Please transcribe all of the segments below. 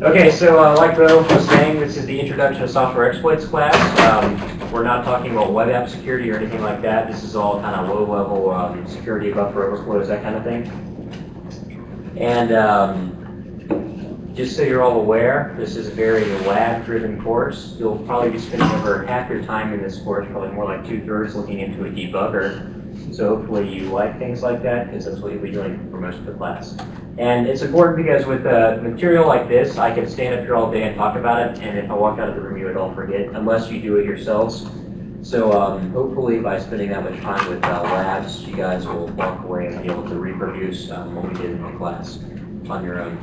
Okay, so like Ro was saying, this is the Introduction to Software Exploits class. We're not talking about web app security or anything like that. This is all kind of low-level security, buffer overflows, that kind of thing. And just so you're all aware, this is a very lab-driven course. You'll probably be spending over half your time in this course, probably more like two-thirds, looking into a debugger. So hopefully you like things like that, because that's what you'll be doing for most of the class. And it's important because with material like this, I can stand up here all day and talk about it, and if I walk out of the room, you would all forget, unless you do it yourselves. So hopefully by spending that much time with labs, you guys will walk away and be able to reproduce what we did in the class on your own.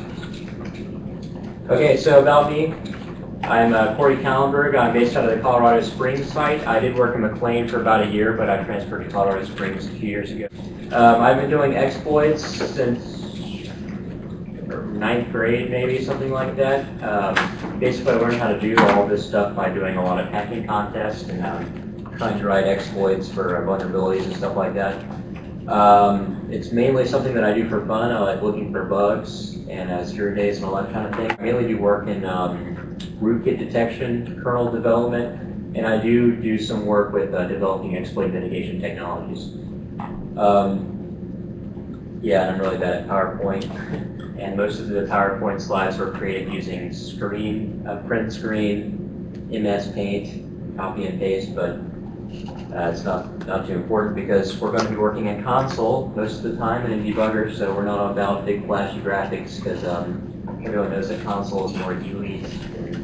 Okay, so about me, I'm Corey Kallenberg. I'm based out of the Colorado Springs site. I did work in McLean for about a year, but I transferred to Colorado Springs a few years ago. I've been doing exploits since 9th grade, maybe, something like that. Basically, I learned how to do all this stuff by doing a lot of hacking contests and trying to write exploits for vulnerabilities and stuff like that. It's mainly something that I do for fun. I like looking for bugs and zero days and all that kind of thing. I mainly do work in rootkit detection, kernel development, and I do some work with developing exploit mitigation technologies. Yeah, and I'm really bad at PowerPoint. And most of the PowerPoint slides were created using print screen, MS Paint, copy and paste, but it's not too important because we're going to be working in console most of the time and in debugger, so we're not about big flashy graphics because everyone knows that console is more GUI than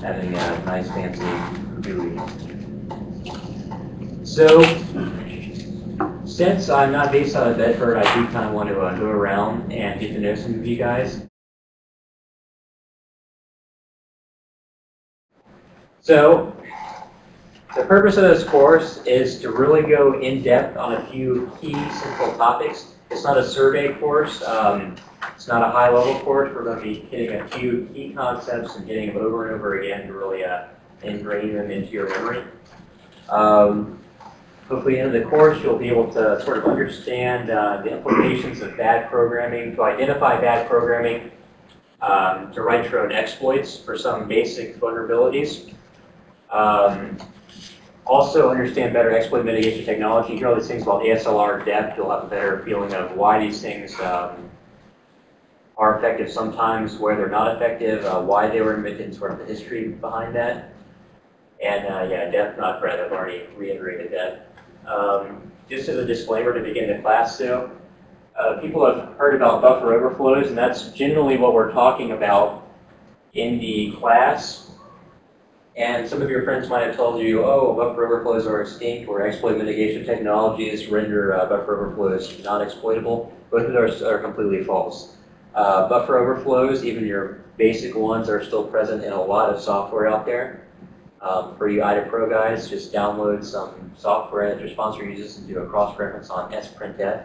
having a nice fancy GUI. So, since I'm not based out of Bedford, I do kind of want to go around and get to know some of you guys. So, the purpose of this course is to really go in depth on a few key central topics. It's not a survey course, it's not a high level course. We're going to be hitting a few key concepts and getting them over and over again to really ingrain them into your memory. Hopefully, in the course, you'll be able to sort of understand the implications of bad programming, to identify bad programming, to write your own exploits for some basic vulnerabilities. Also, understand better exploit mitigation technology. You hear all these things about ASLR, DEP. You'll have a better feeling of why these things are effective sometimes, where they're not effective, why they were invented, sort of the history behind that. And yeah, DEP, not bread. I've already reiterated that. Just as a disclaimer to begin the class, though, people have heard about buffer overflows, and that's generally what we're talking about in the class. And some of your friends might have told you, oh, buffer overflows are extinct, or exploit mitigation technologies render buffer overflows not exploitable. Both of those are completely false. Buffer overflows, even your basic ones, are still present in a lot of software out there. For you IDAPro guys, just download some software that your sponsor uses and do a cross-reference on Sprintf.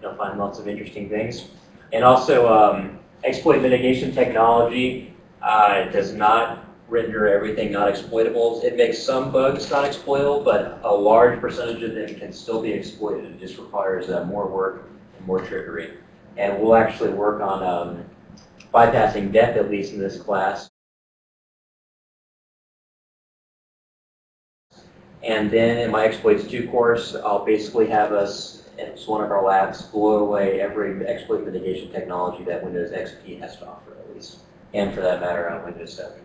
You'll find lots of interesting things. And also, exploit mitigation technology does not render everything not exploitable. It makes some bugs not exploitable, but a large percentage of them can still be exploited. It just requires more work and more trickery. And we'll actually work on bypassing DEP, at least in this class. And then in my Exploits 2 course, I'll basically have us, and it's one of our labs, blow away every exploit mitigation technology that Windows XP has to offer, at least. And for that matter, on Windows 7.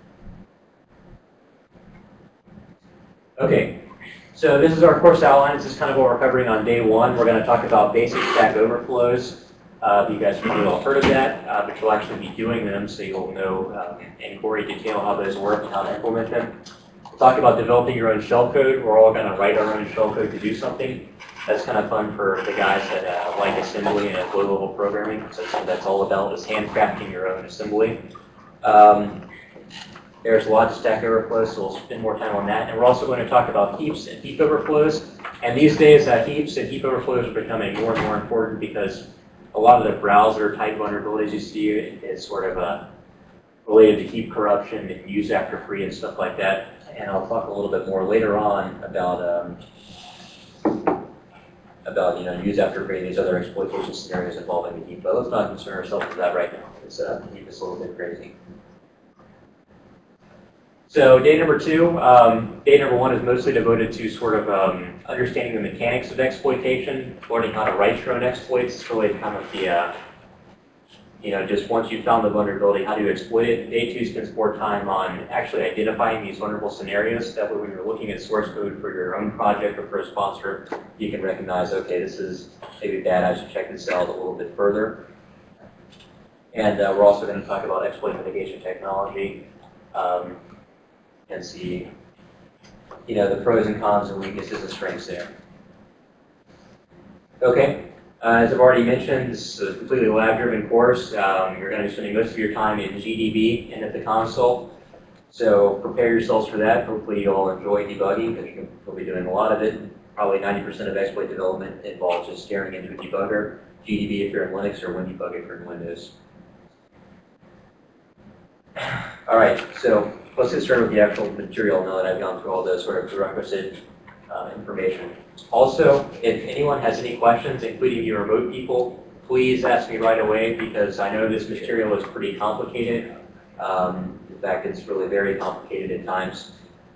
Okay, so this is our course outline. This is kind of what we're covering on day one. We're going to talk about basic stack overflows. You guys probably all heard of that, but you'll actually be doing them, so you'll know in gory detail how those work and how to implement them. Talk about developing your own shellcode. We're all going to write our own shellcode to do something. That's kind of fun for the guys that like assembly and low-level programming. So that's what that's all about, is handcrafting your own assembly. There's a lot of stack overflows, so we'll spend more time on that. And we're also going to talk about heaps and heap overflows. And these days, heaps and heap overflows are becoming more and more important because a lot of the browser-type vulnerabilities you see is sort of related to heap corruption and use after free and stuff like that. And I'll talk a little bit more later on about use after free and these other exploitation scenarios involving the heap. But let's not concern ourselves with that right now. It's heap is a little bit crazy. So day number two, day number one is mostly devoted to sort of understanding the mechanics of exploitation, learning how to write your own exploits. It's really kind of the, you know, just once you've found the vulnerability, how do you exploit it? Day two spends more time on actually identifying these vulnerable scenarios. That way when you're looking at source code for your own project or for a sponsor, you can recognize, okay, this is maybe bad, I should check this out a little bit further. And we're also going to talk about exploit mitigation technology. And see, you know, the pros and cons and weaknesses and strengths there. Okay, as I've already mentioned, this is a completely lab-driven course. You're going to be spending most of your time in GDB and at the console. So prepare yourselves for that. Hopefully you'll enjoy debugging, because you'll be doing a lot of it. Probably 90% of exploit development involves just staring into a debugger. GDB if you're in Linux, or WinDbg if you're in Windows. All right, so let's get started with the actual material now that I've gone through all the sort of prerequisite information. Also, if anyone has any questions, including you remote people, please ask me right away, because I know this material is pretty complicated. In fact, it's really very complicated at times.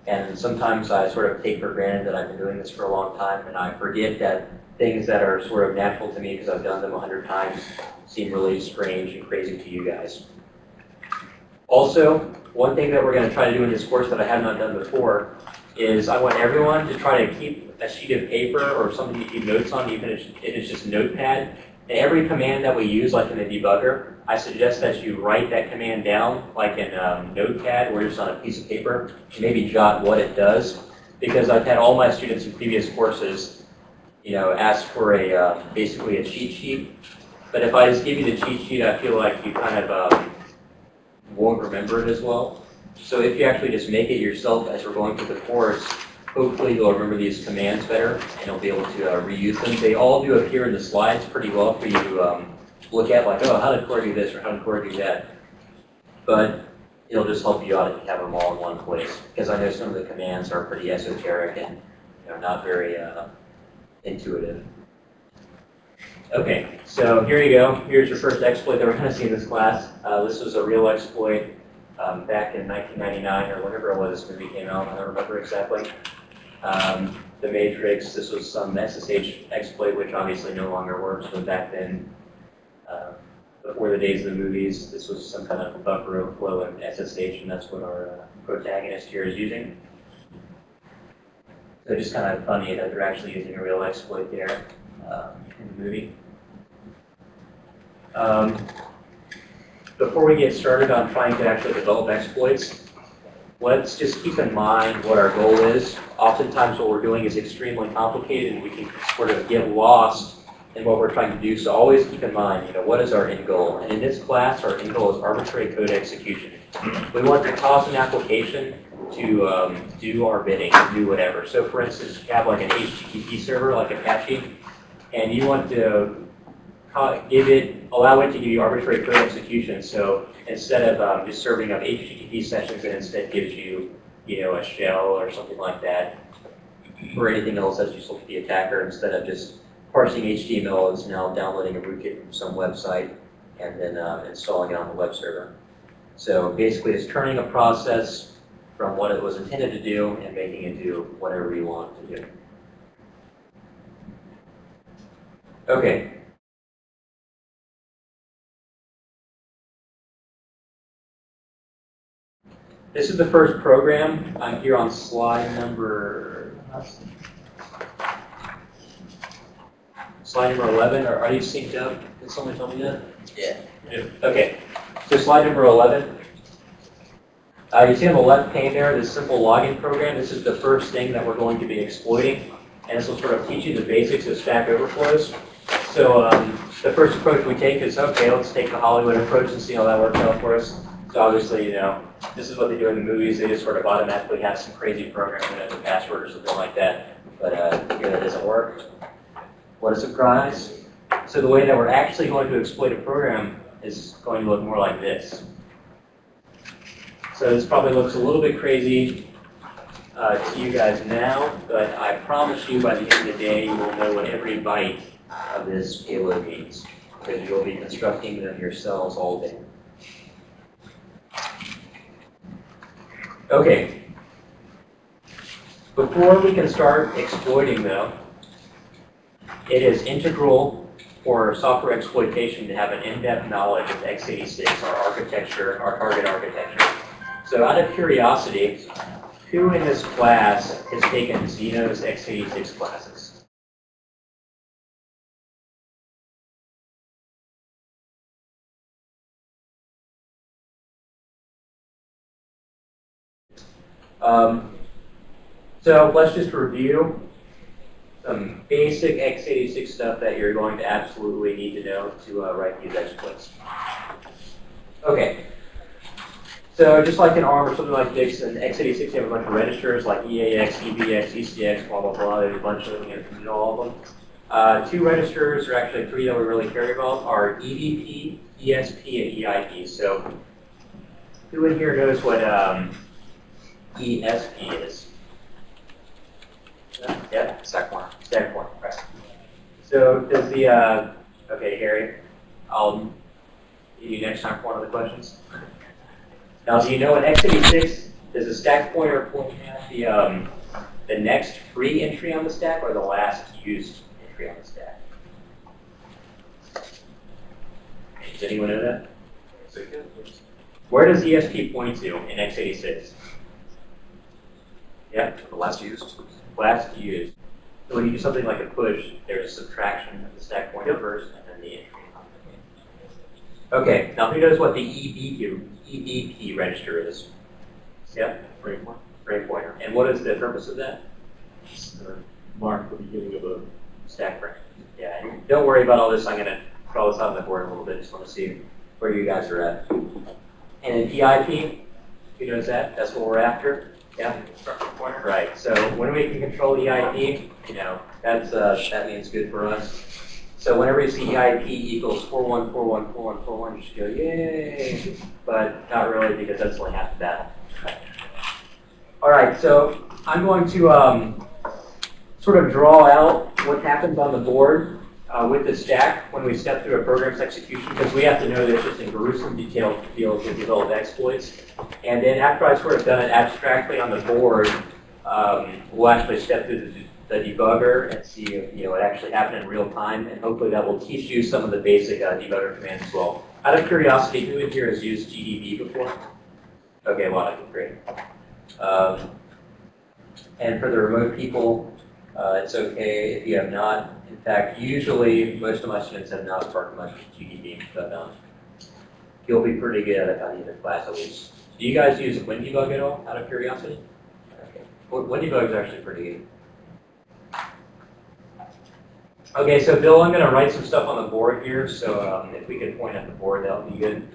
And sometimes I sort of take for granted that I've been doing this for a long time, and I forget that things that are sort of natural to me because I've done them 100 times seem really strange and crazy to you guys. Also, one thing that we're going to try to do in this course that I have not done before is I want everyone to try to keep a sheet of paper or something you keep notes on, even if it's just Notepad. And every command that we use, like in the debugger, I suggest that you write that command down, like in Notepad or just on a piece of paper, and maybe jot what it does. Because I've had all my students in previous courses, you know, ask for a basically a cheat sheet. But if I just give you the cheat sheet, I feel like you kind of won't remember it as well. So if you actually just make it yourself as we're going through the course, hopefully you'll remember these commands better and you'll be able to reuse them. They all do appear in the slides pretty well for you to look at, like, oh, how did Corey do this or how did Corey do that? But it'll just help you out if you have them all in one place, because I know some of the commands are pretty esoteric and, you know, not very intuitive. Okay, so here you go. Here's your first exploit that we're going to see in this class. This was a real exploit back in 1999 or whenever it was this movie came out. I don't remember exactly. The Matrix, this was some SSH exploit, which obviously no longer works, but back then, before the days of the movies, this was some kind of buffer overflow and SSH, and that's what our protagonist here is using. So just kind of funny that they're actually using a real exploit there in the movie. Before we get started on trying to actually develop exploits, let's just keep in mind what our goal is. Oftentimes what we're doing is extremely complicated and we can sort of get lost in what we're trying to do. So always keep in mind, you know, what is our end goal? And in this class, our end goal is arbitrary code execution. We want to cause an application to do our bidding, do whatever. So for instance, if you have like an HTTP server like Apache, and you want to allow it to give you arbitrary code execution. So instead of just serving up HTTP sessions, it instead gives you, you know, a shell or something like that, or anything else that's useful to the attacker. Instead of just parsing HTML, it's now downloading a rootkit from some website and then installing it on the web server. So basically, it's turning a process from what it was intended to do and making it do whatever you want it to do. Okay. This is the first program. I'm here on slide number 11. Are you synced up? Can someone tell me that? Yeah. Okay. So slide number 11. You see on the left pane there, this simple login program. This is the first thing that we're going to be exploiting, and this will sort of teach you the basics of Stack Overflows. So the first approach we take is, okay, let's take the Hollywood approach and see how that works out for us. So obviously, you know, this is what they do in the movies. They just sort of automatically have some crazy program that has a password or something like that. But here that doesn't work. What a surprise. So the way that we're actually going to exploit a program is going to look more like this. So this probably looks a little bit crazy to you guys now, but I promise you by the end of the day, you will know what every byte of this payload means, because you'll be constructing them yourselves all day. Okay. Before we can start exploiting, though, it is integral for software exploitation to have an in-depth knowledge of x86, our architecture, our target architecture. So out of curiosity, who in this class has taken Zeno's x86 classes? So let's just review some basic x86 stuff that you're going to absolutely need to know to write these exploits. Okay. So just like an ARM or something like this, in x86 you have a bunch of registers like EAX, EBX, ECX, blah, blah, blah. There's a bunch of them, you can know all of them. Two registers, or actually three that we really care about, are EBP, ESP, and EIP. So who in here knows what ESP is? Yeah, stack one, right. So does the, okay, Harry, I'll give you next time for one of the questions. Now, so you know in x86, does the stack pointer point at the next free entry on the stack or the last used entry on the stack? Does anyone know that? Where does ESP point to in x86? Yeah? The last used. Last used. So when you do something like a push, there's a subtraction of the stack pointer first and then the entry. Okay, now who knows what the EBP register is? Yeah? Frame pointer. Frame pointer. And what is the purpose of that? Mark the beginning of a stack frame. Yeah, and don't worry about all this. I'm going to call this out on the board a little bit. Just want to see where you guys are at. And an EIP, who knows that? That's what we're after. Yeah? Pointer. Right. So when we can control EIP, you know, that's that means good for us. So whenever you see EIP equals 41414141, you should go, yay! But not really, because that's only half the battle. All right, so I'm going to sort of draw out what happens on the board with the stack when we step through a program's execution, because we have to know this just in gruesome detail to be able to develop exploits. And then after I've sort of done it abstractly on the board, we'll actually step through the debugger and see it actually happened in real time, and hopefully that will teach you some of the basic debugger commands as well. Out of curiosity, who in here has used GDB before? Okay, a lot of them, great. And for the remote people, it's okay if you have not. In fact, usually most of my students have not sparked much GDB, but you'll be pretty good at it by the end of class at least. Do you guys use WinDbg at all, out of curiosity? Okay. WinDbg is actually pretty good. Okay, so Bill, I'm going to write some stuff on the board here, so if we could point at the board, that would be good.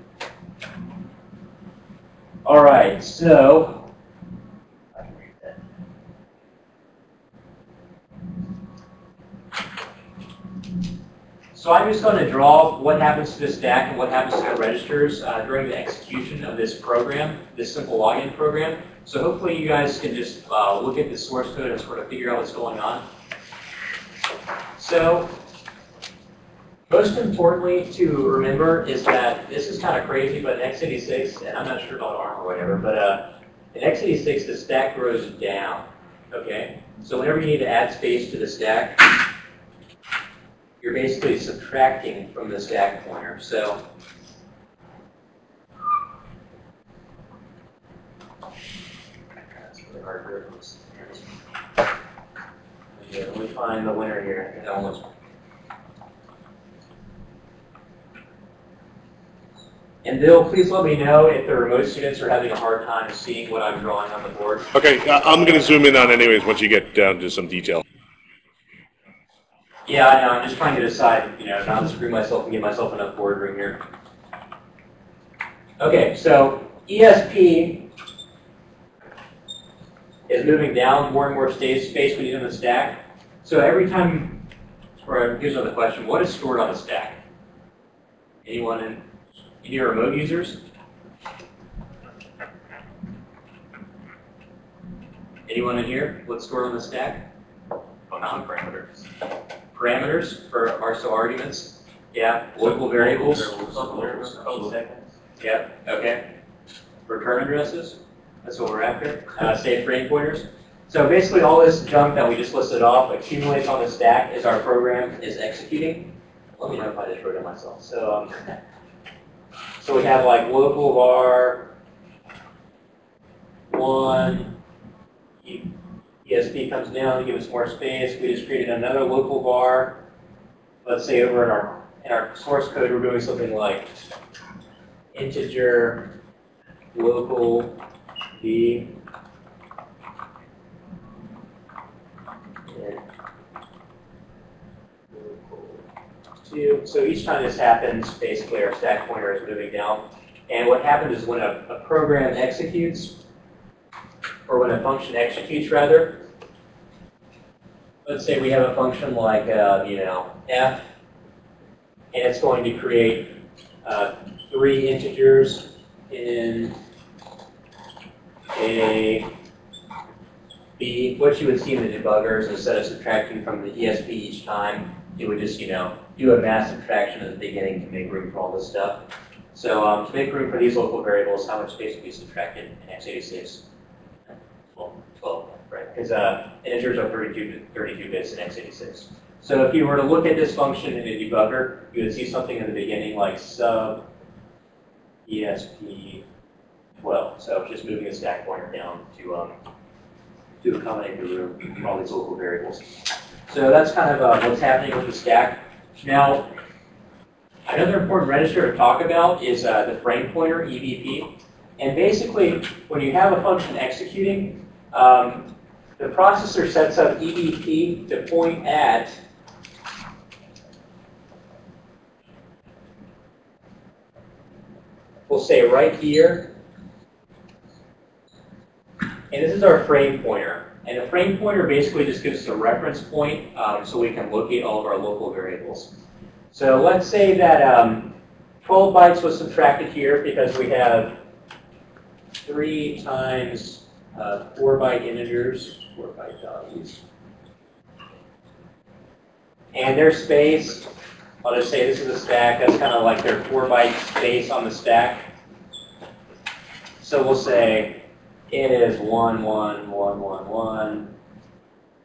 All right, so I can read that. So I'm just going to draw what happens to the stack and what happens to the registers during the execution of this program, this simple login program. So hopefully you guys can just look at the source code and sort of figure out what's going on. So, most importantly to remember is that this is kind of crazy, but in x86, and I'm not sure about ARM or whatever, but in x86 the stack grows down, okay? So whenever you need to add space to the stack, you're basically subtracting from the stack pointer. So, that's really hard for us. Yeah, let me find the winner here. And Bill, please let me know if the remote students are having a hard time seeing what I'm drawing on the board. Okay, I'm going to zoom in on anyways once you get down to some detail. Yeah, I know. I'm just trying to decide, not to screw myself and give myself enough board room here. Okay, so ESP is moving down, more and more space we need on the stack. So every time, or here's another question, what is stored on the stack? Anyone in, any remote users? Anyone in here? What's stored on the stack? Amount parameters. Parameters for arguments? Yeah, local variables? Local variables. Yeah, okay. Return addresses? That's what we're after, safe frame pointers. So basically all this junk that we just listed off accumulates on the stack as our program is executing. Let me modify this program myself. So, so we have like local var 1, ESP comes down to give us more space. We just created another local var. Let's say over in our source code we're doing something like integer local v. So each time this happens, basically our stack pointer is moving down. And what happens is when a program executes, or when a function executes rather, let's say we have a function like, you know, f, and it's going to create 3 integers in a b, what you would see in the debuggers instead of subtracting from the ESP each time. It would just, you know, do a mass subtraction at the beginning to make room for all this stuff. So to make room for these local variables, how much space would be subtracted in x86? 12, right? Because integers are 32 bits in x86. So if you were to look at this function in a debugger, you would see something in the beginning like sub ESP 12. So just moving the stack pointer down to accommodate the room for all these local variables. So that's kind of what's happening with the stack. Now, another important register to talk about is the frame pointer, EBP. And basically, when you have a function executing, the processor sets up EBP to point at we'll say right here. And this is our frame pointer. And the frame pointer basically just gives us a reference point so we can locate all of our local variables. So let's say that 12 bytes was subtracted here because we have 3 times 4-byte integers, 4-byte values. And their space, I'll just say this is a stack, that's kind of like their 4-byte space on the stack. So we'll say it is 1, 1, 1, 1, 1.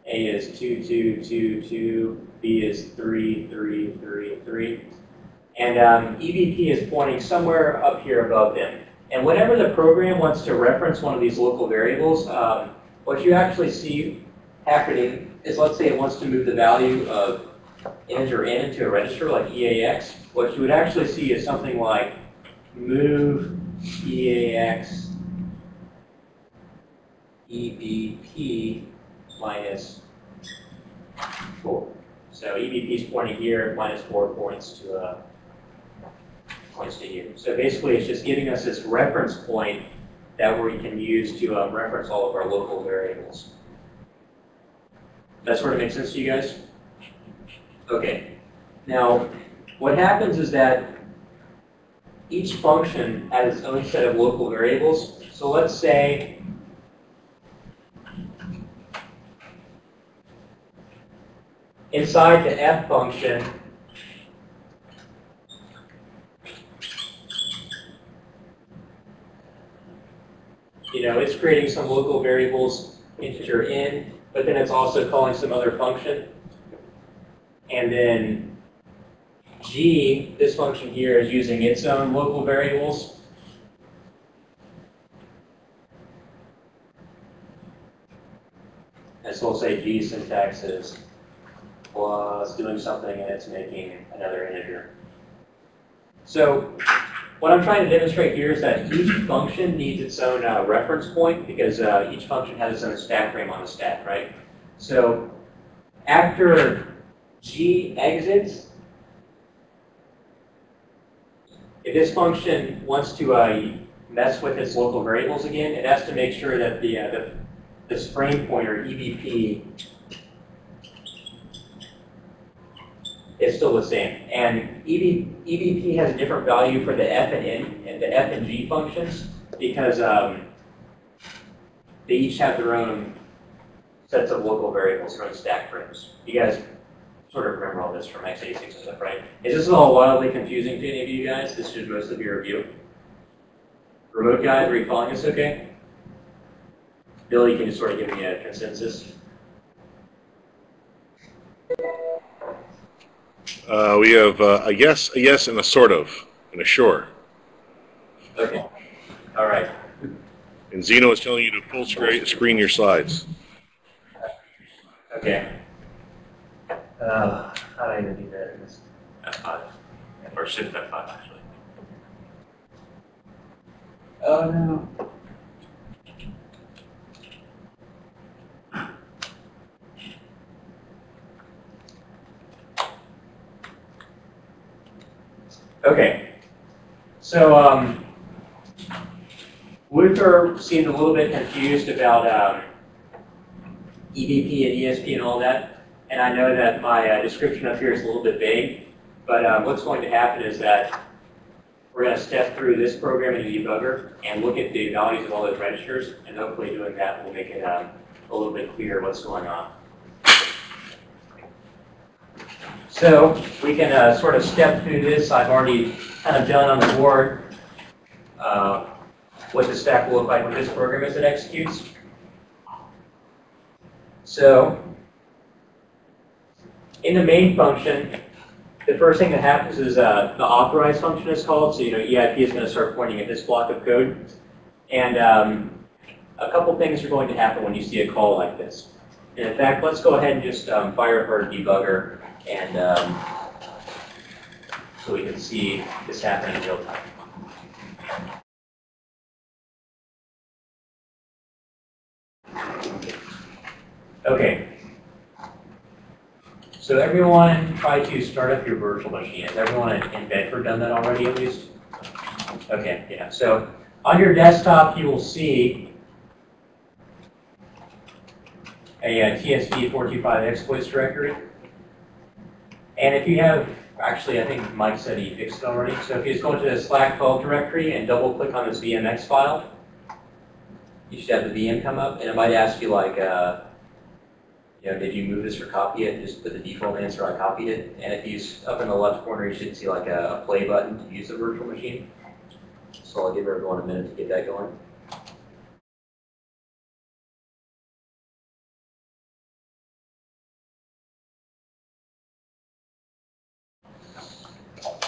A is 2, 2, 2, 2. B is 3, 3, 3, 3. And EBP is pointing somewhere up here above them. And whenever the program wants to reference one of these local variables, what you actually see happening is, let's say it wants to move the value of integer n into a register like EAX. What you would actually see is something like move EAX EBP minus 4. So EBP is pointing here, minus 4 points to here. So basically, it's just giving us this reference point that we can use to reference all of our local variables. That sort of makes sense to you guys? Okay. Now, what happens is that each function has its own set of local variables. So let's say inside the f function, you know, it's creating some local variables, integer n, but then it's also calling some other function. And then g, this function here, is using its own local variables. And so we'll say g syntax is plus doing something and it's making another integer. So what I'm trying to demonstrate here is that each function needs its own reference point because each function has its own stack frame on the stack, right? So after G exits, if this function wants to mess with its local variables again, it has to make sure that this frame pointer, EBP, it's still the same. And EBP has a different value for the F and N and the F and G functions because they each have their own sets of local variables, their own stack frames. You guys sort of remember all this from x86 and stuff, right? Is this all wildly confusing to any of you guys? This should most of your review. Remote guys, are you following us okay? Bill, you can just sort of give me a consensus. We have a yes, and a sort of, and a sure. Okay. All right. And Zeno is telling you to full screen your slides. Okay. How do I even do that? F5. Or shift F5, actually. Oh, no. Okay. So, Luther seemed a little bit confused about EBP and ESP and all that, and I know that my description up here is a little bit vague, but what's going to happen is that we're going to step through this program in the debugger and look at the values of all those registers, and hopefully doing that will make it a little bit clearer what's going on. So we can sort of step through this. I've already kind of done on the board what the stack will look like when this program is it executes. So in the main function, the first thing that happens is the authorize function is called. So EIP is going to start pointing at this block of code. And a couple things are going to happen when you see a call like this. And in fact, let's go ahead and just fire up our debugger, and so we can see this happening in real time. Okay. So everyone try to start up your virtual machine. Has everyone in Bedford done that already at least? Okay, yeah. So on your desktop you will see a TSD425 exploits directory. And if you have, actually I think Mike said he fixed it already, so if you just go into the Slack 12 directory and double click on this VMX file, you should have the VM come up, and it might ask you like, did you move this or copy it? Just put the default answer, I copied it. And if you, up in the left corner, you should see like a play button to use the virtual machine. So I'll give everyone a minute to get that going.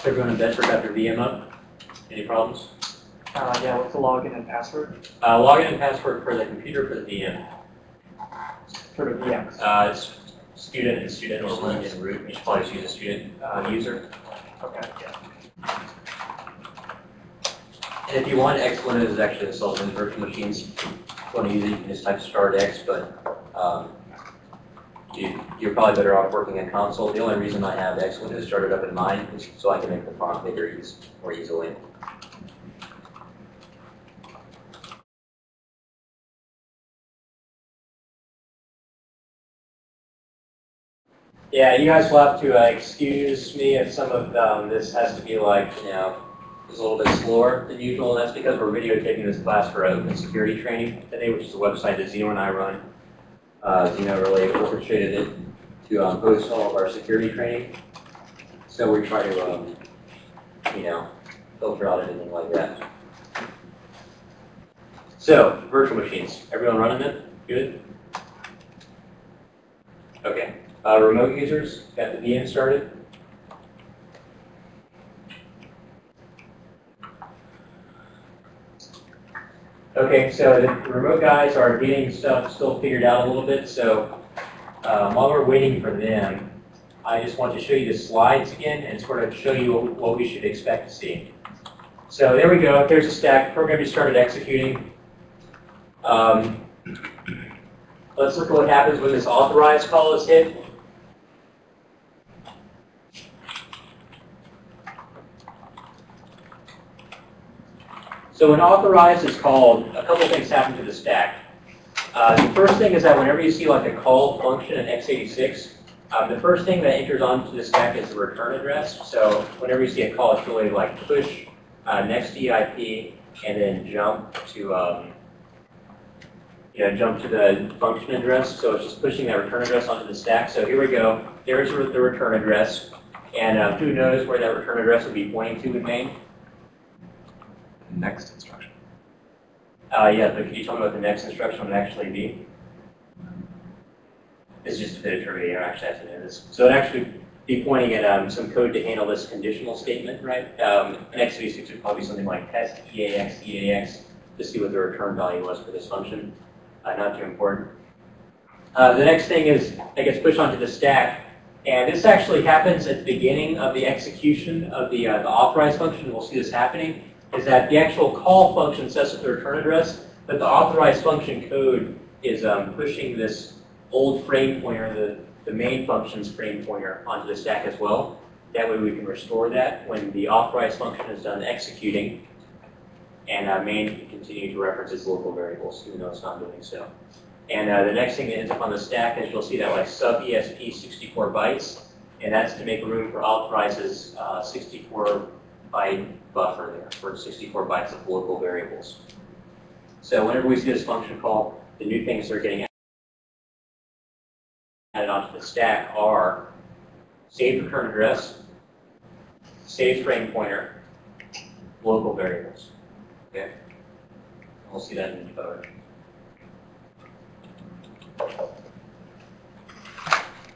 Everyone in Bedford got their VM up? Any problems? Yeah, what's the login and password? Login and password for the computer, for the VM. For the EX. It's student and student, or root and root. You should probably just use a student user. Okay. Yeah. And if you want, X Windows is actually installed in virtual machines. If you want to use it, you can just type start X, but you're probably better off working in console. The only reason I have X Windows started up in mine is so I can make the font bigger more easily. Yeah, you guys will have to excuse me if some of this has to be like, is a little bit slower than usual. And that's because we're videotaping this class for Open Security Training today, which is a website that Zeno and I run. Zeno really orchestrated it to host all of our security training. So we try to, filter out anything like that. So, virtual machines. Everyone running them? Good? Okay. Remote users, got the VM started. Okay, so the remote guys are getting stuff still figured out a little bit, so while we're waiting for them, I just want to show you the slides again and sort of show you what we should expect to see. So there we go, there's a stack, program just started executing. Let's look at what happens when this authorize call is hit. So when authorize is called, a couple things happen to the stack. The first thing is that whenever you see like a call function in x86, the first thing that enters onto the stack is the return address. So whenever you see a call, it's really like push next EIP and then jump to the function address. So it's just pushing that return address onto the stack. So here we go. There's the return address, and who knows where that return address will be pointing to in main? Next instruction. Yeah, but could you tell me what the next instruction would actually be? It's just a bit of trivia. I actually have to know this. So it'd actually be pointing at some code to handle this conditional statement, right? In x86 would probably be something like test EAX, EAX to see what the return value was for this function. Not too important. The next thing is that gets pushed onto the stack, and this actually happens at the beginning of the execution of the authorize function. We'll see this happening. Is that the actual call function sets up the return address, but the authorize function code is pushing this old frame pointer, the main function's frame pointer, onto the stack as well. That way we can restore that when the authorize function is done executing, and main can continue to reference its local variables, even though it's not doing so. And the next thing that ends up on the stack is you'll see that like sub ESP 64 bytes, and that's to make room for authorize's 64 byte buffer there for 64 bytes of local variables. So whenever we see this function call, the new things that are getting added onto the stack are saved return address, saved frame pointer, local variables. Okay, we'll see that in the decoder.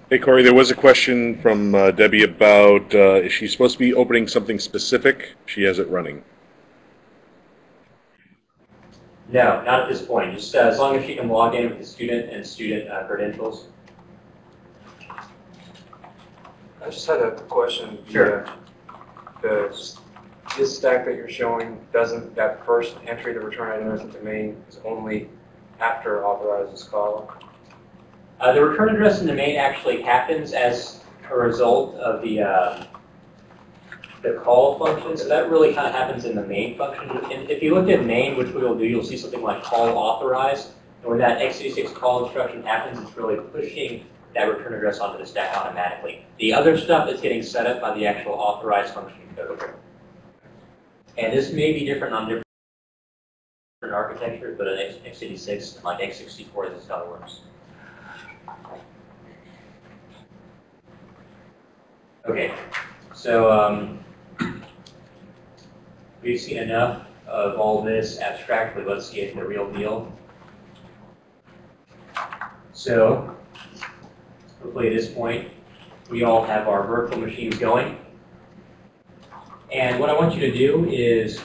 Hey Corey, there was a question from Debbie about is she supposed to be opening something specific? She has it running. No, not at this point. Just as long as she can log in with the student and student credentials. I just had a question. Sure. This stack that you're showing, doesn't that first entry to return address at the main is only after authorizes call? The return address in the main actually happens as a result of the call function, so that really kind of happens in the main function. And if you look at main, which we will do, you'll see something like call authorize, and when that x86 call instruction happens, it's really pushing that return address onto the stack automatically. The other stuff is getting set up by the actual authorize function code. And this may be different on different architectures, but on x86 and like x64, this is how it works. Okay, so we've seen enough of all this abstractly. Let's get to the real deal. So, hopefully at this point, we all have our virtual machines going. And what I want you to do is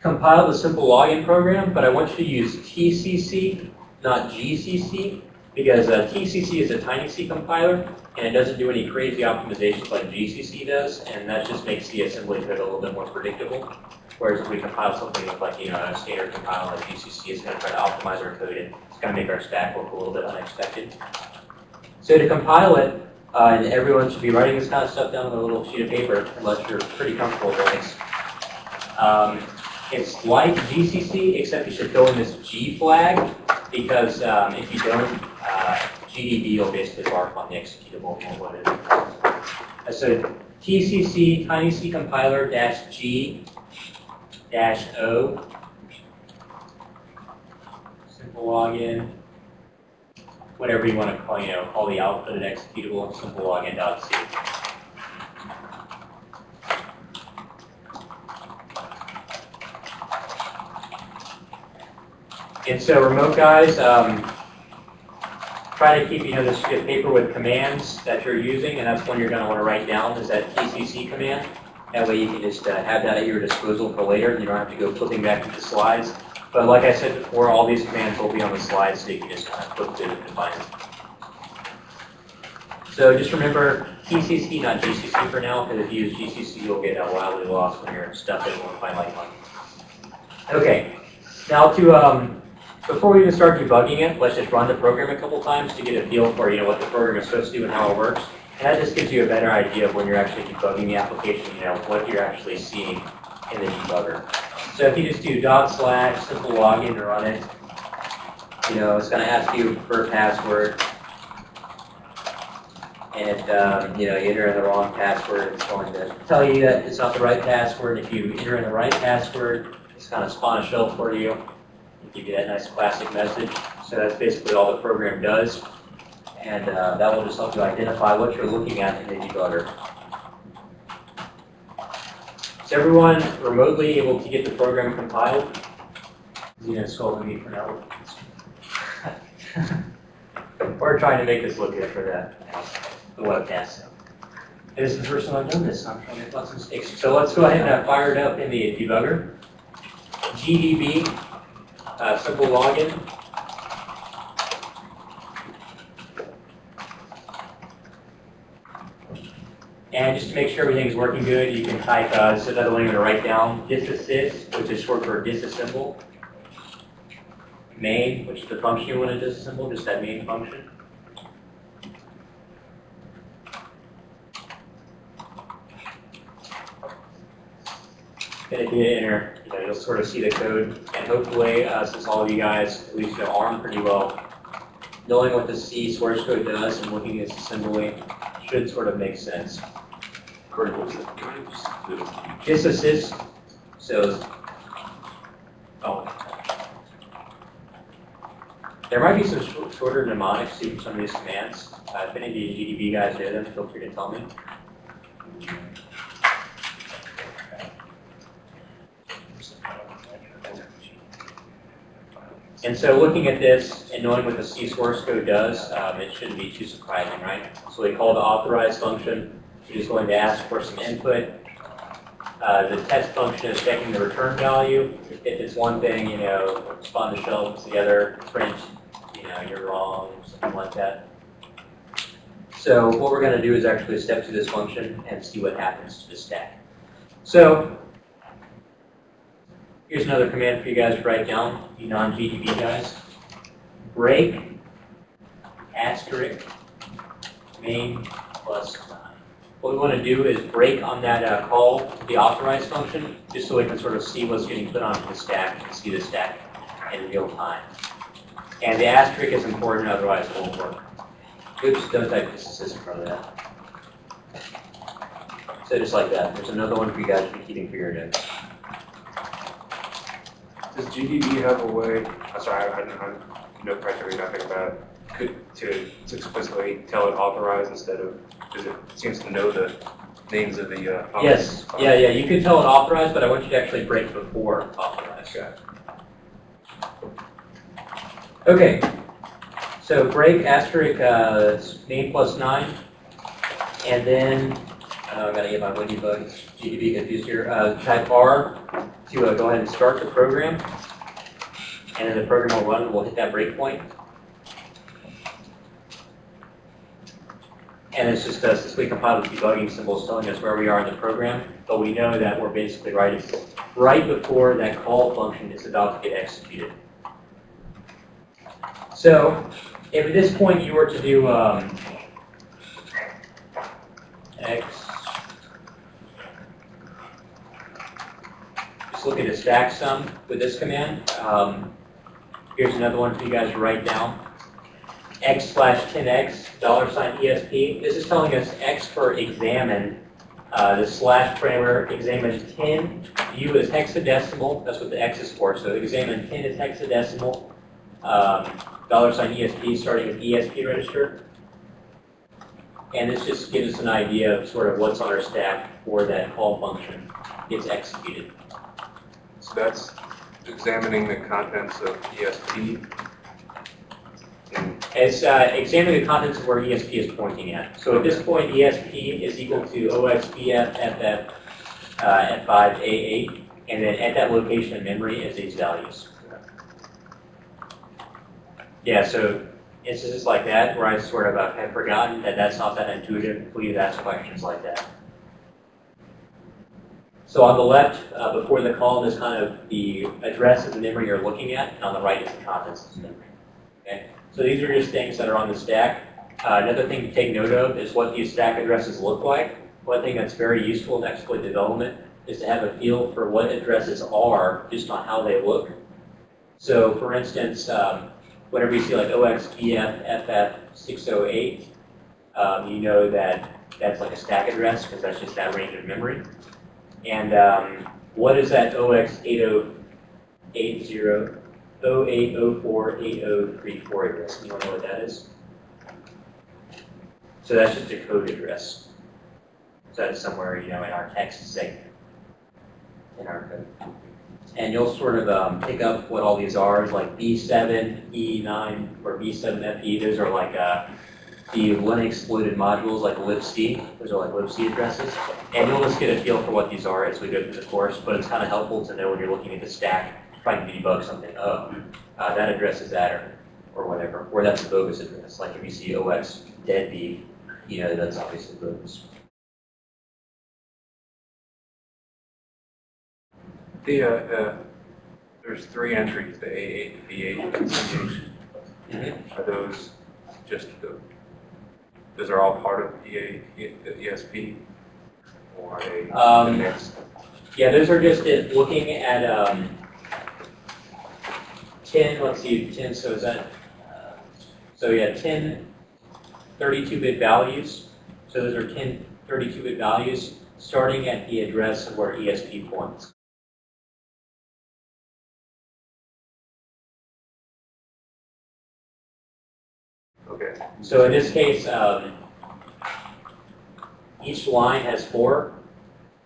compile the simple login program, but I want you to use TCC, not GCC, because TCC is a tiny C compiler, and it doesn't do any crazy optimizations like GCC does, and that just makes the assembly code a little bit more predictable. Whereas if we compile something with, like, you know, a standard compiler like GCC, it's going to try to optimize our code, and it's going to make our stack look a little bit unexpected. So to compile it, and everyone should be writing this kind of stuff down on a little sheet of paper, unless you're pretty comfortable with Linux. It's like GCC, except you should throw in this G flag, because if you don't, GDB will basically bark on the executable and what it is. So TCC, tiny C compiler, -G -O, simple login, whatever you want to call, you know, call the output and executable, simple login.c. And so remote guys, try to keep, you know, this sheet of paper with commands that you're using, and that's one you're going to want to write down, is that TCC command. That way you can just have that at your disposal for later, and you don't have to go flipping back to the slides. But like I said before, all these commands will be on the slides, so you can just kind of flip through and find them. So just remember TCC, not GCC for now, because if you use GCC, you'll get wildly lost when you're stuck and won't find like one. Okay, now to before we even start debugging it, let's just run the program a couple times to get a feel for, you know, what the program is supposed to do and how it works. And that just gives you a better idea of when you're actually debugging the application, you know, what you're actually seeing in the debugger. So if you just do / simple login to run it, you know, it's going to ask you for a password. And if, you know, you enter in the wrong password, it's going to tell you that it's not the right password. If you enter in the right password, it's going to spawn a shell for you. Give you that nice classic message. So that's basically all the program does. And that will just help you identify what you're looking at in the debugger. Is everyone remotely able to get the program compiled? Zena's scolding me for now. We're trying to make this look good for the webcast. It is the first time I've done this, so I'm trying to make lots of mistakes. So let's go ahead and fire it up in the debugger. GDB, simple login. And just to make sure everything's working good, you can type, so that I'm going to write down disassist, which is short for disassemble. Main, which is the function you want to disassemble, just that main function. And if you enter, you'll sort of see the code. And hopefully, since all of you guys at least know ARM pretty well, knowing what the C source code does and looking at disassembly should sort of make sense. Corey, what was that? Disassist. So, there might be some shorter mnemonics to some of these commands. If any of you GDB guys know them, feel free to tell me. And so looking at this and knowing what the C source code does, it shouldn't be too surprising, right? So we call the authorize function, which is going to ask for some input. The test function is checking the return value. If it's one thing, spawn the shell, it's the other, print, you're wrong, something like that. So what we're going to do is actually step through this function and see what happens to the stack. So here's another command for you guys to write down, you non-GDB guys. Break asterisk main plus 9. What we want to do is break on that call to the authorize function, just so we can sort of see what's getting put onto the stack and see the stack in real time. And the asterisk is important, otherwise it won't work. Oops, don't type this in front of that. So just like that, there's another one for you guys to be keeping for your day. Does GDB have a way? I have no criteria, nothing about it. To explicitly tell it authorize instead of, because it seems to know the names of the. Yes. Yeah. You can tell it authorize, but I want you to actually break before authorize. Okay. So break asterisk name plus 9, and then I gotta get my WinDbg GDB confused here. Type R to go ahead and start the program, and then the program will run. We'll hit that breakpoint, and it's just since we compiled with debugging symbols telling us where we are in the program, but we know that we're basically right before that call function is about to get executed. So, if at this point you were to do X. Look at a stack sum with this command. Here's another one for you guys to write down. x/10x $ESP. This is telling us x for examine. The slash parameter examines 10. U is hexadecimal. That's what the x is for. So examine 10 is hexadecimal. $ESP starting with ESP register. And this just gives us an idea of sort of what's on our stack for that call function gets executed. So that's examining the contents of ESP. It's examining the contents of where ESP is pointing at. So at this point, ESP is equal to OXBFFF F5A8, and then at that location in memory is these values. Yeah, so instances like that where I sort of have forgotten that that's not that intuitive, please ask questions like that. So on the left, before the call, is kind of the address of the memory you're looking at, and on the right is the contents of the memory. Okay? So these are just things that are on the stack. Another thing to take note of is what these stack addresses look like. One thing that's very useful in exploit development is to have a feel for what addresses are, just on how they look. So for instance, whenever you see like OXBFFF608, you know that that's like a stack address because that's just that range of memory. And what is that OX8080 08048034 address? Anyone know what that is? So that's just a code address. So that's somewhere in our text segment. in our code. And you'll sort of pick up what all these are, like B7, E9, or B7FE. Those are like the Linux-exploited modules, like libc. Those are like libc addresses. And you'll just get a feel for what these are as we go through the course, but it's kind of helpful to know when you're looking at the stack, trying to debug something. Oh, that address is that, or whatever. Or that's a bogus address. Like if you see OX deadbeat, you know that's obviously bogus. There's three entries, the A8, B8, and C8. Are those just the, those are all part of the ESP? Or are they the next? Yeah, those are just looking at 10, let's see, 10, so is that, so yeah, 10 32-bit values. So those are 10 32-bit values starting at the address of where ESP points. Okay. So in this case, each line has 4,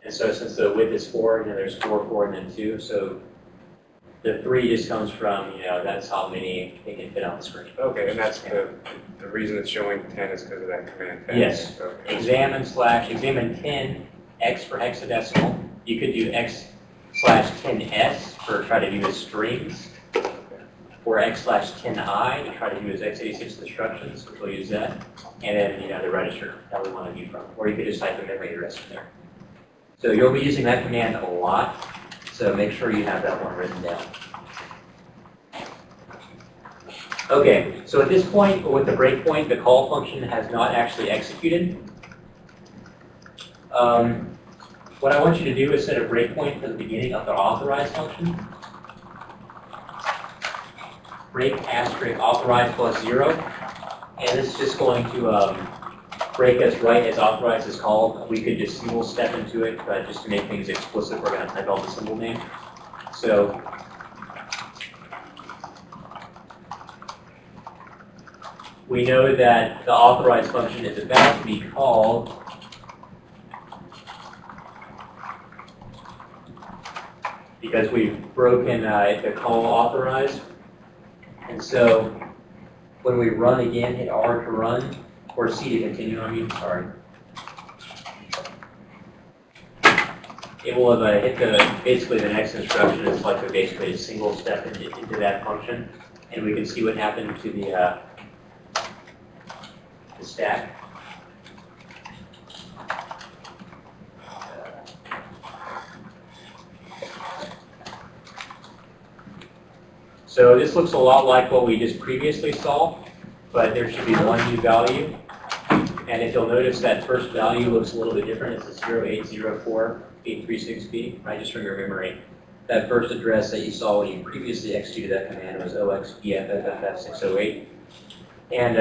and so since the width is 4, and then there's 4, 4, and then 2, so the 3 just comes from, you know, that's how many they can fit on the screen. Okay, and that's the reason it's showing 10 is because of that command. Yes. Okay. Examine slash examine 10 x for hexadecimal. You could do x/10s for try to do the strings. Or x/10i to try to use x86 instructions, which we'll use that, and then you know the register that we want to view from. Or you could just type the memory address in there. So you'll be using that command a lot, so make sure you have that one written down. Okay, so at this point, with the breakpoint, the call function has not actually executed. What I want you to do is set a breakpoint for the beginning of the authorize function. Break asterisk authorize +0, and this is just going to break us right as authorize is called. We could just single step into it, but just to make things explicit, we're going to type out the symbol name. So we know that the authorize function is about to be called. Because we've broken the call authorize. And so when we run again, hit R to run, or C to continue, it will have hit basically the next instruction is like basically a single step into that function. And we can see what happened to the stack. So this looks a lot like what we just previously saw, but there should be one new value. And if you'll notice, that first value looks a little bit different. It's a 0804836B, right? Just from your memory. That first address that you saw when you previously executed that command was OXBFFFF608. And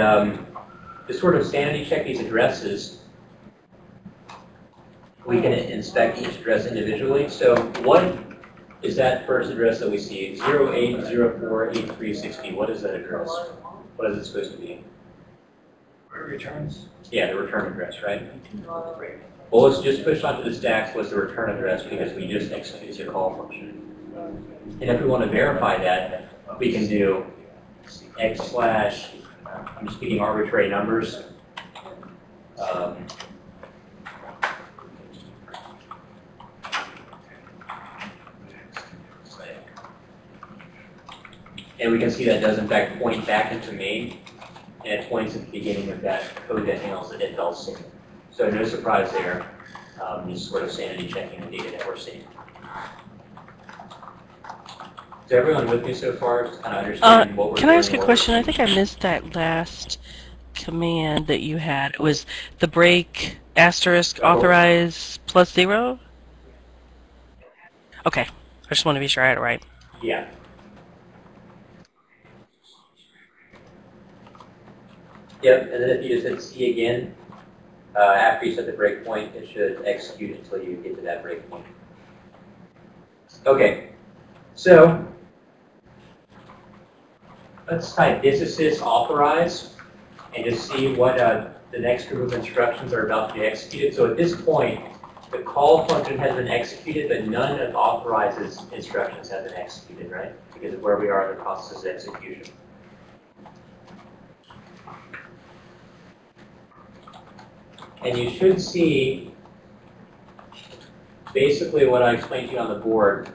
to sort of sanity check these addresses, we can inspect each address individually. So what is that first address that we see, 0804836B. What is that address? What is it supposed to be? Where it returns? Yeah, the return address, right? Well, let's just push onto the stack what's the return address because we just executed the call function. And if we want to verify that, we can do x/, I'm just picking arbitrary numbers. And we can see that does in fact point back into main, and it points at the beginning of that code that handles the infl signal. So no surprise there, just sort of sanity checking the data that we're seeing. Is everyone with me so far? Just kind of understanding what we're doing. Can I ask a question? I think I missed that last command that you had. It was the break asterisk authorize +0? Okay, I just want to be sure I had it right. Yeah. Yep, and then if you just hit C again, after you set the breakpoint, it should execute until you get to that breakpoint. Okay, so let's type dissys authorize and just see what the next group of instructions are about to be executed. So at this point, the call function has been executed, but none of authorizes instructions have been executed, right? Because of where we are in the process of execution. And you should see basically what I explained to you on the board.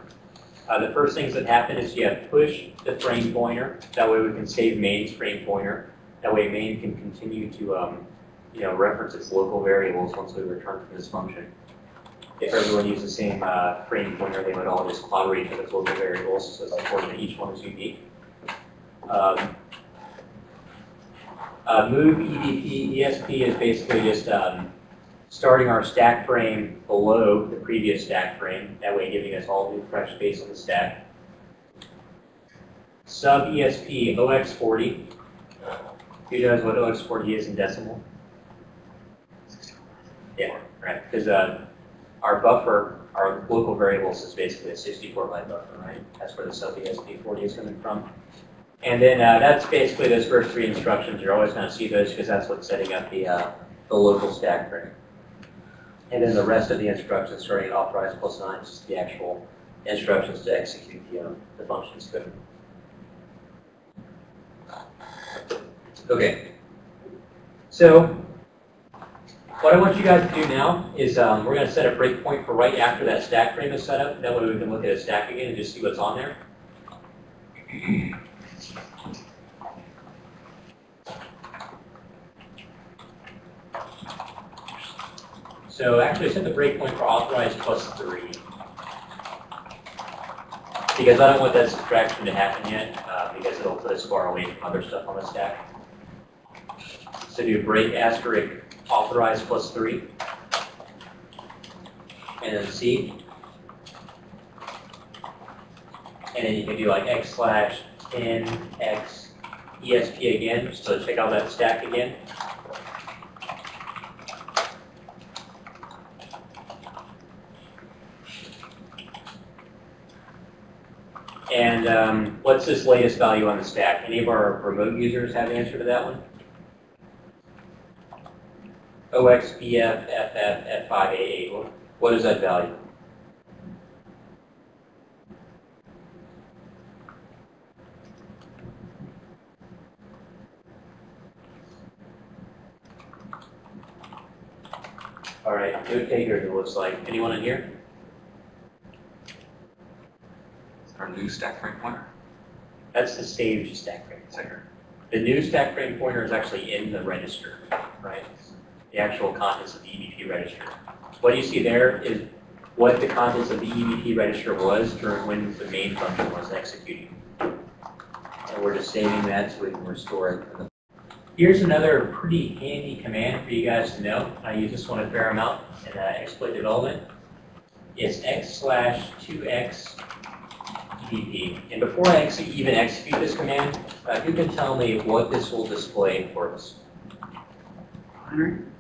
The first things that happen is you have push the frame pointer. That way we can save main's frame pointer. That way main can continue to you know, reference its local variables once we return from this function. If everyone used the same frame pointer, they would all just collaborate with its local variables. So it's important that each one is unique. Move EBP, ESP is basically just starting our stack frame below the previous stack frame, that way giving us all new fresh space on the stack. Sub ESP OX40. Who knows what OX40 is in decimal? Yeah, right. Because our buffer, our local variables, is basically a 64-byte buffer, right? That's where the sub ESP40 is coming from. And then that's basically those first three instructions. You're always going to see those because that's what's setting up the local stack frame. And then the rest of the instructions starting at authorize plus 9 is just the actual instructions to execute the function's code. Okay. So what I want you guys to do now is we're going to set a breakpoint for right after that stack frame is set up. That way we can look at a stack again and just see what's on there. So actually set the breakpoint for authorized plus 3. Because I don't want that subtraction to happen yet, because it'll put us far away from other stuff on the stack. So do break asterisk authorized plus 3. And then C. And then you can do like x/10x ESP again, just to check out that stack again. And what's this latest value on the stack? Any of our remote users have an answer to that one? OXBFFFF588. What is that value? All right, good takers, it looks like. Anyone in here? Our new stack frame pointer? That's the saved stack frame pointer. The new stack frame pointer is actually in the register, right? The actual contents of the EBP register. What you see there is what the contents of the EBP register was during when the main function was executing. And we're just saving that so we can restore it. Here's another pretty handy command for you guys to know. I use this one a fair amount in exploit development. It's x/2x. And before I actually even execute this command, you can tell me what this will display for us. 100?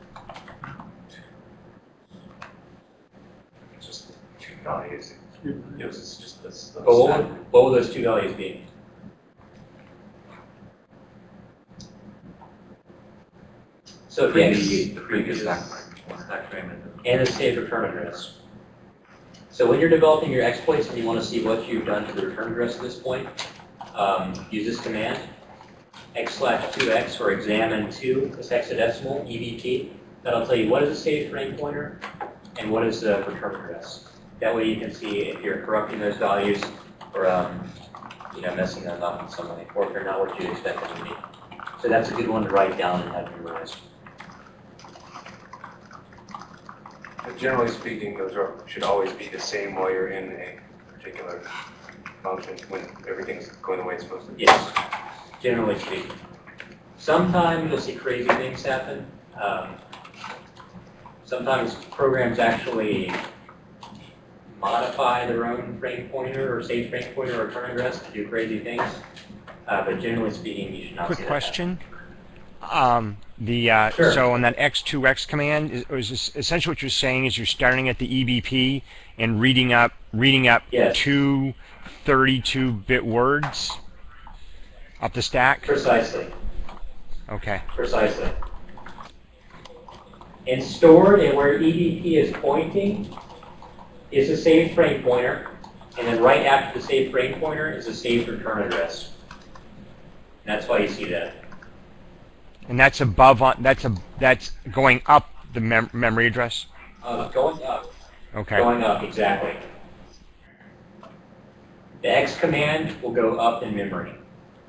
It's just two values. It's just this. But what will those two values be? So if you execute the previous stack frame and the saved return address. So when you're developing your exploits and you want to see what you've done to the return address at this point, use this command, x/2x, or examine 2, this hexadecimal, EBP. That'll tell you what is the saved frame pointer and what is the return address. That way you can see if you're corrupting those values or you know, messing them up in some way, or if they're not what you expect them to be. So that's a good one to write down and have memorized. But generally speaking, those should always be the same while you're in a particular function when everything's going the way it's supposed to be. Yes, generally speaking. Sometimes you'll see crazy things happen. Sometimes programs actually modify their own frame pointer or saved frame pointer or return address to do crazy things. But generally speaking, you should not see that. Quick question. Sure. So on that x2x command, is this essentially what you're saying is you're starting at the EBP and reading up yes. 2 32-bit words up the stack? Precisely. Okay. Precisely. and stored, and where EBP is pointing is a saved frame pointer, and then right after the saved frame pointer is a saved return address. And that's why you see that. And that's above on that's going up the memory address. Going up. Okay. Going up, exactly. The X command will go up in memory.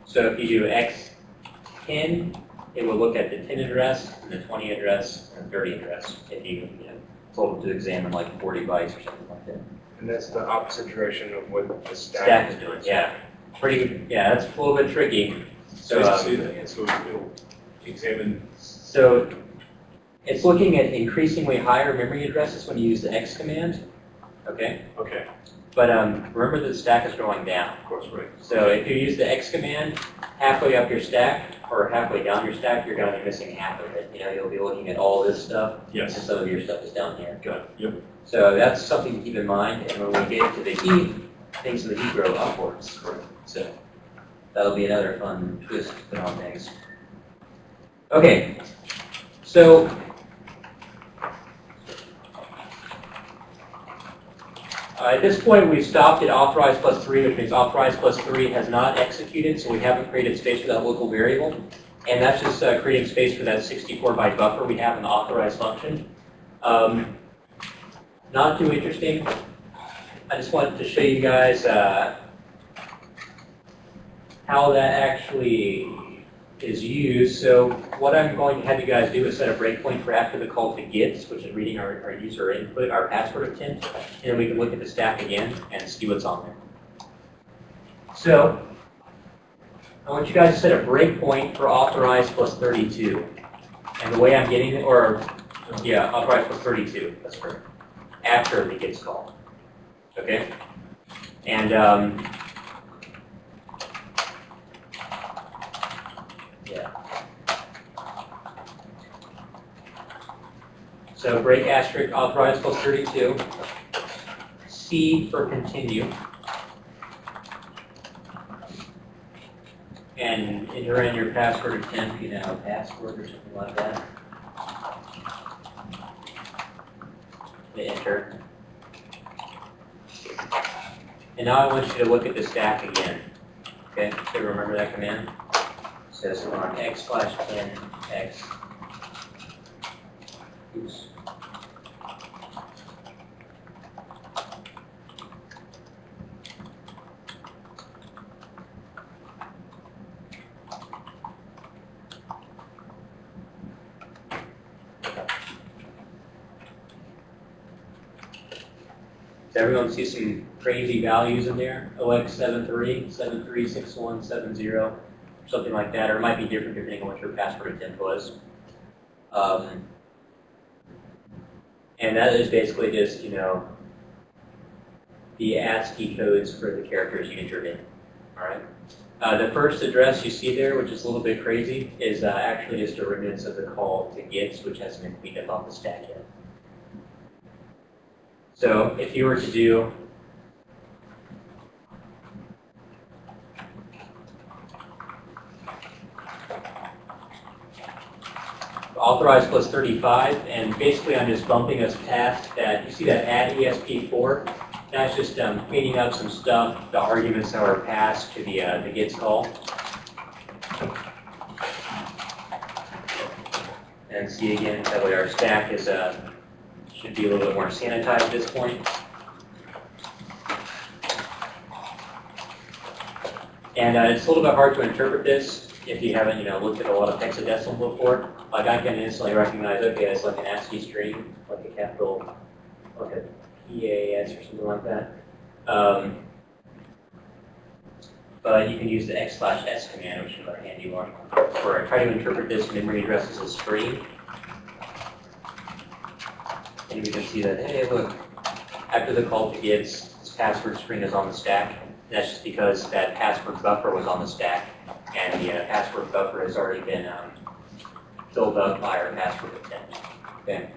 So if you do X10, it will look at the 10 address, and the 20 address, and the 30 address, if you, told it to examine like 40 bytes or something like that. And that's the opposite direction of what the stack is doing. Yeah. Pretty, yeah, that's a little bit tricky. So, examine. So it's looking at increasingly higher memory addresses when you use the X command. Okay? Okay. But remember that the stack is going down. Of course, right. So if you use the X command halfway up your stack or halfway down your stack, you're going to be missing half of it. You know, you'll be looking at all this stuff. Yes. And some of your stuff is down here. Got it. Yep. So that's something to keep in mind. And when we get to the heap, things in the heap grow upwards. Correct. So that'll be another fun twist to put on things. Okay. So. At this point, we've stopped at authorized plus 3, which means authorized plus 3 has not executed, so we haven't created space for that local variable. And that's just creating space for that 64-byte buffer we have in the authorized function. Not too interesting. I just wanted to show you guys how that actually is used. So what I'm going to have you guys do is set a breakpoint for after the call to gets, which is reading our user input, our password attempt, and then we can look at the stack again and see what's on there. So I want you guys to set a breakpoint for authorized plus 32. And the way I'm getting it, or yeah, authorized plus 32, that's correct, after the gets call. Okay? And yeah. So break asterisk authorized plus 32. C for continue. And enter in your password attempt, you know, password or something like that. Hit enter. And now I want you to look at the stack again. Okay, so remember that command? So we're on x/10x. Oops. Does everyone see some crazy values in there? OX73, 736170. Something like that, or it might be different depending on what your password attempt was. And that is basically just, you know, the ASCII codes for the characters you entered in. All right. The first address you see there, which is a little bit crazy, is actually just a remnants of the call to gets, which hasn't been cleaned up on the stack yet. So if you were to do authorized plus 35, and basically I'm just bumping us past that. You see that add ESP4? That's just cleaning up some stuff, the arguments that were passed to the gets call. And see again, that way our stack is should be a little bit more sanitized at this point. And it's a little bit hard to interpret this if you haven't, you know, looked at a lot of hexadecimal before. Like I can instantly recognize, okay, it's like an ASCII string, like a capital, like a EAX or something like that. But you can use the x/s command, which is another handy one, where I try to interpret this memory address as a string. And we can see that, hey, look, after the call to gets, this password string is on the stack. That's just because that password buffer was on the stack, and the password buffer has already been filled up by our password attempt. Okay.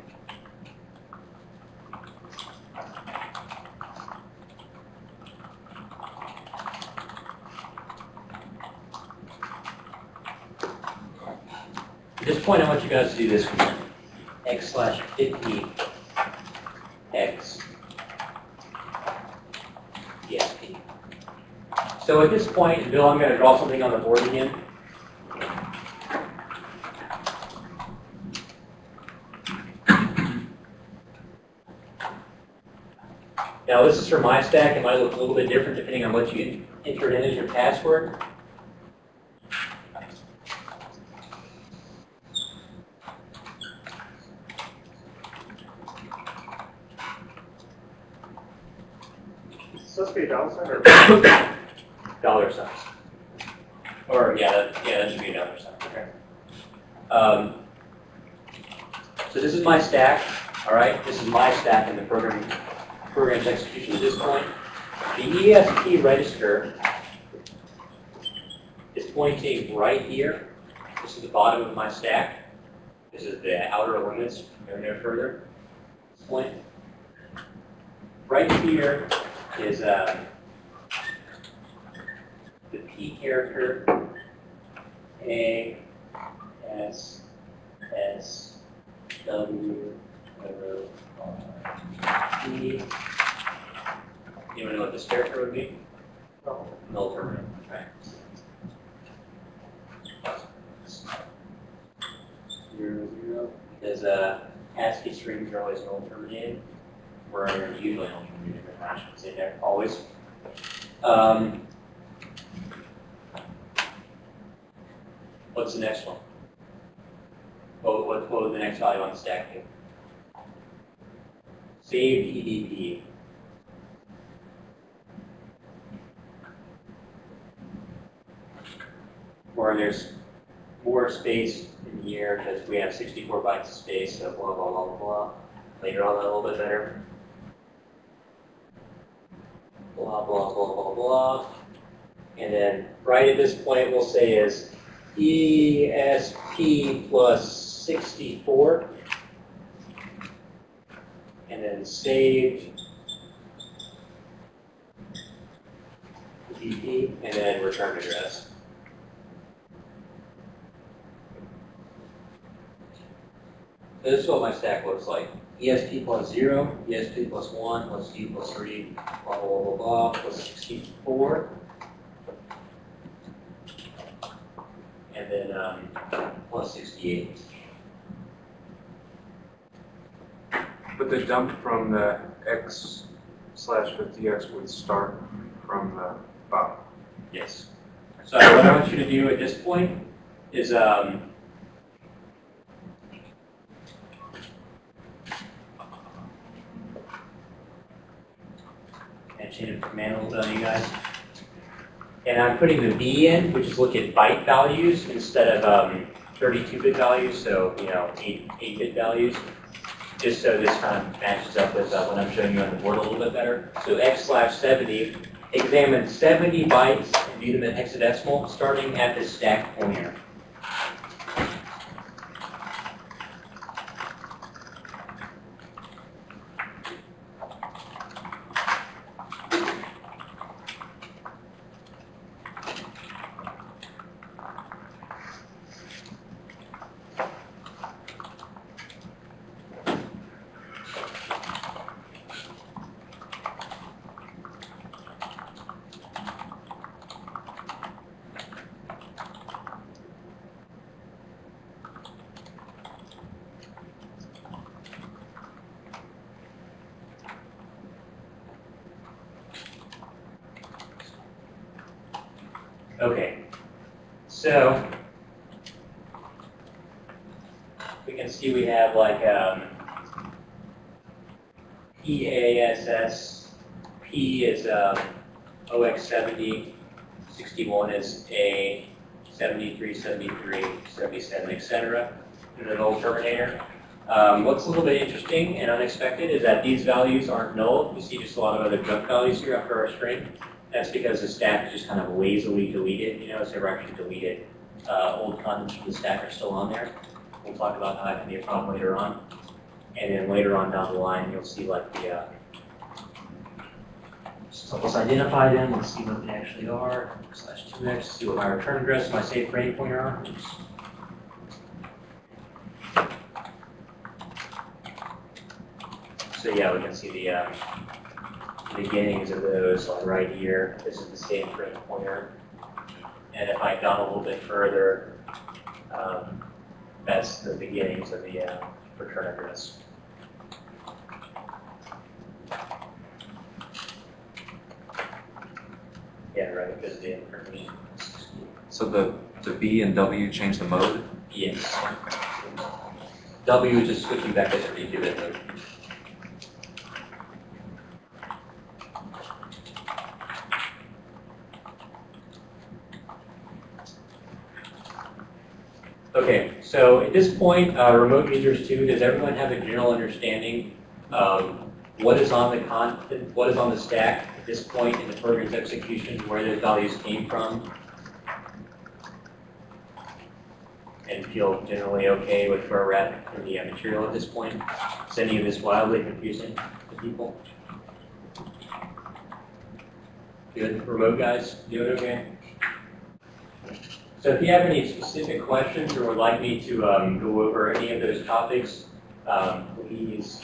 At this point, I want you guys to do this command. x/50x ESP. So at this point, Bill, I'm going to draw something on the board again. Now this is for my stack. It might look a little bit different depending on what you entered in as your password. Is this be a dollar sign or dollar sign? Or yeah, that should be a dollar sign. Okay. So this is my stack. All right, this is my stack in the program's execution at this point. The ESP register is pointing right here. This is the bottom of my stack. This is the outer limits, no further. This point. Right here is the P character, A, S, S, W, P. Anyone know what this character would be? No. Null terminal. Right. Zero, zero. Because ASCII strings are always null terminated. We're usually only doing fractions in there, always. What's the next one? What would the next value on the stack be? Save EDP. Or there's more space in here because we have 64 bytes of space, so blah, blah, blah, blah. Later on, a little bit better. Blah, blah, blah, blah, blah. And then right at this point, we'll say is ESP plus 64. And then save DP and then return address. So this is what my stack looks like. ESP plus 0, ESP plus 1, plus 2, plus 3, blah, blah, blah, blah, plus 64. And then plus 68. But the dump from the x/50x would start from the bottom. Yes. So what I want you to do at this point is and chain of command will done, you guys. And I'm putting the B in, which is look at byte values instead of 32-bit values, so you know 8-bit values. Just so this kind of matches up with what I'm showing you on the board a little bit better. So x/70, examine 70 bytes and view them in hexadecimal starting at the stack pointer. Okay, so we can see we have like EASS, P is OX70, 61 is A, 73, 73, 77, etc. And an old terminator. What's a little bit interesting and unexpected is that these values aren't null. You see just a lot of other junk values here after our string. That's because the stack is just kind of lazily deleted, you know, it's never actually deleted. Old contents from the stack are still on there. We'll talk about how that can be a problem later on. And then later on down the line, you'll see like the, let's identify them, let's see what they actually are, /2x, see what my return address and my safe frame pointer are. So yeah, we can see the beginnings of those on right here. This is the same print pointer. And if I've gone a little bit further, that's the beginnings of the return address. Yeah, right, because the information. So the B and W change the mode? Yes. W is just switching back to the debit mode. Okay, so at this point, remote users too, does everyone have a general understanding of what is on the content, what is on the stack at this point in the program's execution, where those values came from? And feel generally okay with where we're at in the material at this point? Is any of this wildly confusing to people? Good, remote guys, doing okay? So if you have any specific questions or would like me to go over any of those topics, please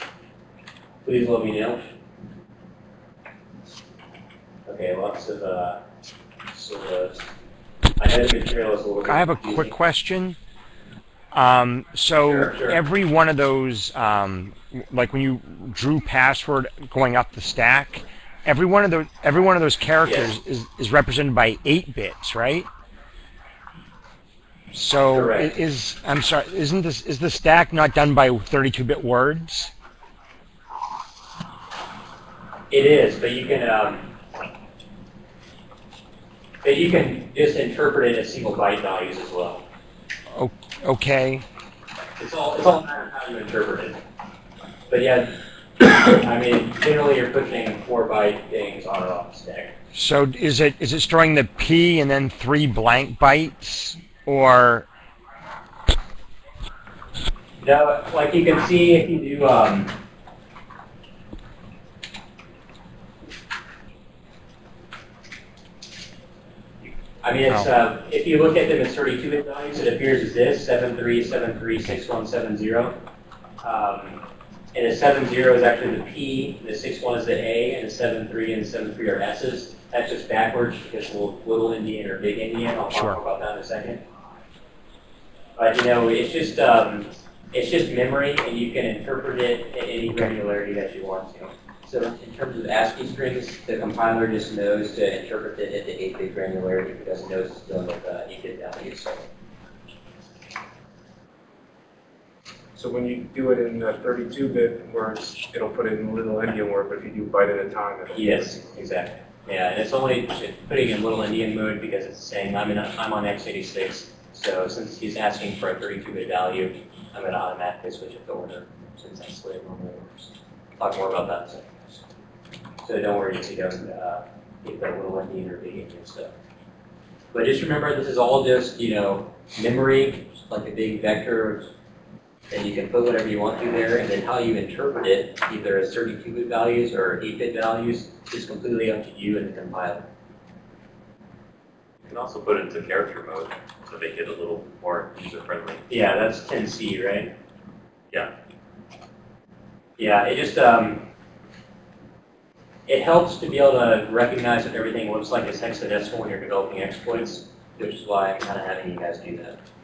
let me know. Okay, lots of solos. I know the material is a little bit I have a quick question. So sure. Every one of those, like when you drew password going up the stack, every one of those characters is represented by 8 bits, right? So correct. Is the stack not done by 32-bit words? It is, but you can just interpret it as single byte values as well. Oh, okay. It's all a matter of how you interpret it. But yeah, I mean generally you're pushing 4 byte things on and off the stack. So is it storing the P and then 3 blank bytes? Or no, like you can see if you do I mean it's if you look at them as 32-bit values, it appears as this 73736170. And the 70 is actually the P, the 61 is the A, and the 73 and 73 are S's. That's just backwards because little Indian or big Indian. I'll talk about that in a second. But you know, it's just memory, and you can interpret it in any granularity that you want to. So in terms of ASCII strings, the compiler just knows to interpret it at the 8-bit granularity because it knows it's done with 8-bit values. So when you do it in 32-bit words, it'll put it in little Indian word, but if you do byte at a time, it'll yes, exactly. Yeah, and it's only putting in little Indian mode because it's saying I'm on x86. So since he's asking for a 32-bit value, I'm going to automatically switch it to order since that's the way it normally works. Talk more about that in a second. So don't worry if you don't get that little Indian or big Indian stuff. But just remember, this is all just memory, like a big vector, and you can put whatever you want through there, and then how you interpret it, either as 32-bit values or 8-bit values, is completely up to you and the compiler. You can also put it into character mode, so they get a little more user-friendly. Yeah, that's 10C, right? Yeah. Yeah, it just, it helps to be able to recognize that everything looks like it's hexadecimal when you're developing exploits, which is why I'm kind of having you guys do that.